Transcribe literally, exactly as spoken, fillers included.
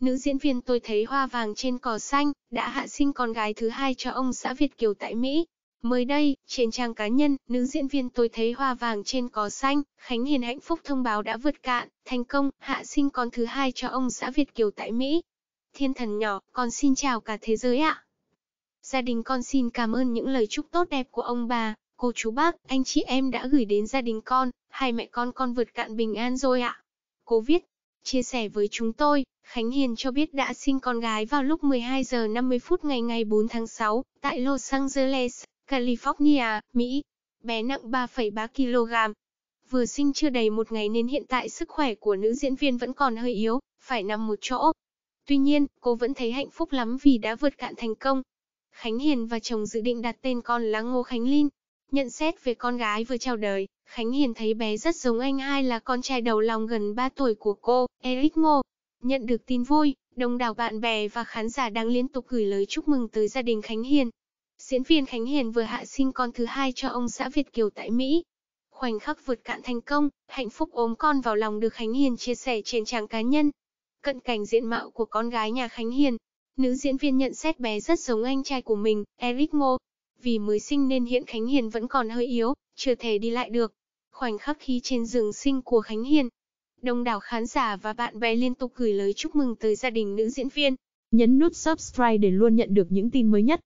Nữ diễn viên Tôi thấy hoa vàng trên cỏ xanh đã hạ sinh con gái thứ hai cho ông xã Việt kiều tại Mỹ. Mới đây, trên trang cá nhân, nữ diễn viên Tôi thấy hoa vàng trên cỏ xanh, Khánh Hiền hạnh phúc thông báo đã vượt cạn, thành công, hạ sinh con thứ hai cho ông xã Việt kiều tại Mỹ. Thiên thần nhỏ, con xin chào cả thế giới ạ. Gia đình con xin cảm ơn những lời chúc tốt đẹp của ông bà, cô chú bác, anh chị em đã gửi đến gia đình con, hai mẹ con con vượt cạn bình an rồi ạ. Cô viết, chia sẻ với chúng tôi, Khánh Hiền cho biết đã sinh con gái vào lúc mười hai giờ năm mươi phút ngày ngày bốn tháng sáu, tại Los Angeles, California, Mỹ. Bé nặng ba phẩy ba ki lô gam. Vừa sinh chưa đầy một ngày nên hiện tại sức khỏe của nữ diễn viên vẫn còn hơi yếu, phải nằm một chỗ. Tuy nhiên, cô vẫn thấy hạnh phúc lắm vì đã vượt cạn thành công. Khánh Hiền và chồng dự định đặt tên con là Ngô Khánh Lynn. Nhận xét về con gái vừa chào đời, Khánh Hiền thấy bé rất giống anh hai là con trai đầu lòng gần ba tuổi của cô, Erik Ngô. Nhận được tin vui, đông đảo bạn bè và khán giả đang liên tục gửi lời chúc mừng tới gia đình Khánh Hiền. Diễn viên Khánh Hiền vừa hạ sinh con thứ hai cho ông xã Việt kiều tại Mỹ. Khoảnh khắc vượt cạn thành công, hạnh phúc ôm con vào lòng được Khánh Hiền chia sẻ trên trang cá nhân. Cận cảnh diện mạo của con gái nhà Khánh Hiền, nữ diễn viên nhận xét bé rất giống anh trai của mình, Erik Ngô. Vì mới sinh nên hiện Khánh Hiền vẫn còn hơi yếu, chưa thể đi lại được. Khoảnh khắc khi trên giường sinh của Khánh Hiền, đông đảo khán giả và bạn bè liên tục gửi lời chúc mừng tới gia đình nữ diễn viên. Nhấn nút subscribe để luôn nhận được những tin mới nhất.